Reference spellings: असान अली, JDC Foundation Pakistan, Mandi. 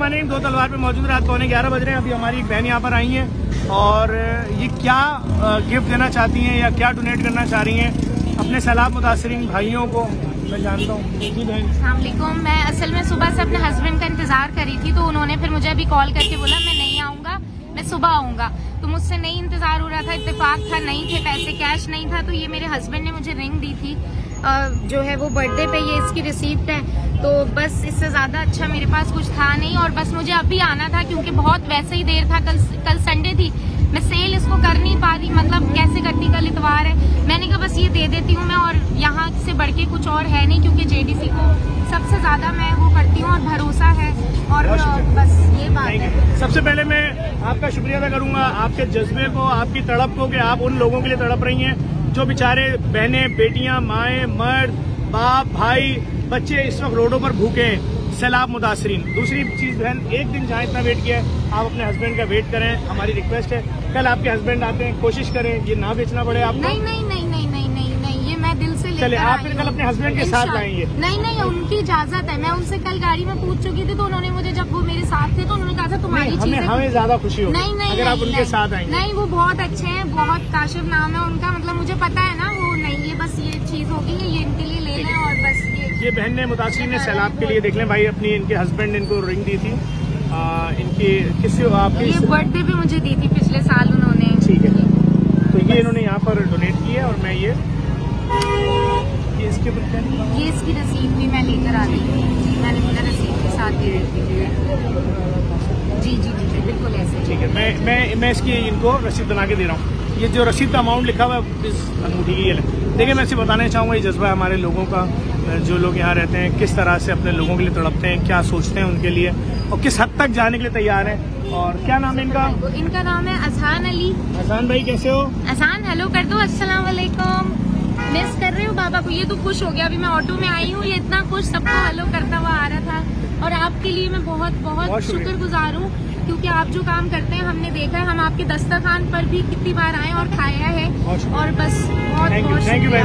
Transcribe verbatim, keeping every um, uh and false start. रहमान दो तलवार पे मौजूद। रात पौने ग्यारह बज रहे हैं। अभी हमारी एक बहन यहाँ पर आई हैं और ये क्या गिफ्ट देना चाहती हैं या क्या डोनेट करना चाह रही हैं अपने सैलाब मुतासरीन भाइयों को? मैं जानता हूँ जी बहन। अस्सलाम वालेकुम। मैं असल में सुबह से अपने हस्बैंड का इंतजार करी थी, तो उन्होंने फिर मुझे अभी कॉल करके बोला मैं नहीं आऊँगा, मैं सुबह आऊँगा। तो मुझसे नहीं इंतजार हो रहा था, इत्तेफाक था नहीं थे पैसे, कैश नहीं था। तो ये मेरे हस्बैंड ने मुझे रिंग दी थी जो है वो बर्थडे पे, ये इसकी रिसीप्ट है। तो बस इससे ज़्यादा अच्छा मेरे पास कुछ था नहीं और बस मुझे अभी आना था क्योंकि बहुत वैसे ही देर था। कल कल संडे थी, मैं सेल इसको कर नहीं पा रही, मतलब कैसे करनी, कल इतवार है। मैंने कहा बस ये दे देती हूँ मैं, और यहाँ से बढ़ के कुछ और है नहीं क्योंकि जेडीसी को सबसे ज़्यादा मैं वो करती हूँ और भरोसा है, और बस ये बात है। सबसे पहले मैं आपका शुक्रिया अदा करूँगा, आपके जज्बे को, आपकी तड़प को कि आप उन लोगों के लिए तड़प रही हैं जो बेचारे बहनें, बेटियां, माएँ, मर्द, बाप, भाई, बच्चे इस वक्त रोडों पर भूखे हैं, सैलाब मुतासरीन। दूसरी चीज़ बहन, एक दिन जहाँ इतना वेट किया है, आप अपने हस्बैंड का वेट करें, हमारी रिक्वेस्ट है। कल आपके हस्बैंड आते हैं, कोशिश करें ये ना बेचना पड़े आपको। नहीं नहीं नहीं नहीं नहीं नहीं नहीं ये मैं दिल से चले। आप फिर कल अपने हस्बैंड के साथ आएंगे? नहीं नहीं, उनकी इजाजत है। मैं उनसे कल गाड़ी में पूछ चुकी थी, तो उन्होंने मुझे, जब वो मेरे साथ थे तो उन्होंने कहा था तुम्हारी चीजें हमें ज्यादा खुशी होगी नहीं नहीं अगर आप उनके साथ आएंगे। नहीं, वो बहुत अच्छे हैं, बहुत काशिफ नाम है उनका, मतलब मुझे पता है ना वो। नहीं, ये बस ये चीज होगी, ये इनके लिए ले लें। और बस ये बहन ने मुतासरीन ने सैलाब के लिए, देख लें भाई, अपनी इनके हस्बैंड ने इनको रिंग दी थी। आ, इनकी किसी आपकी बर्थडे पे मुझे दी थी पिछले साल उन्होंने। ठीक है, तो ये इन्होंने यहाँ पर डोनेट की है और मैं ये ये इसके ये इसकी रसीद भी मैं लेकर आ रही हूँ। मैंने बोला रसीद के साथ ही जी जी जी बिल्कुल ऐसे। ठीक है, मैं मैं मैं इसकी इनको रसीद बना के दे रहा हूँ। ये जो रसीद का अमाउंट लिखा हुआ है इस अंगूठी की, ये देखिए। मैं इसे बताना चाहूँगा ये जज्बा हमारे लोगों का, जो लोग यहाँ रहते हैं, किस तरह से अपने लोगों के लिए तड़पते हैं, क्या सोचते हैं उनके लिए और किस हद तक जाने के लिए तैयार हैं। और क्या नाम है इनका? इनका नाम है असान अली। असान भाई कैसे हो? असान हेलो कर दो। अस्सलाम वालेकुम। मिस कर रही हूँ बाबा को। ये तो खुश हो गया, अभी मैं ऑटो में आई हूँ, ये इतना खुश, सबको हेलो करता हुआ आ रहा था। और आपके लिए मैं बहुत बहुत शुक्रगुजार हूँ क्योंकि आप जो काम करते हैं हमने देखा है, हम आपके दस्तरखान पर भी कितनी बार आए और खाया है। और बस बहुत बहुत थैंक यू।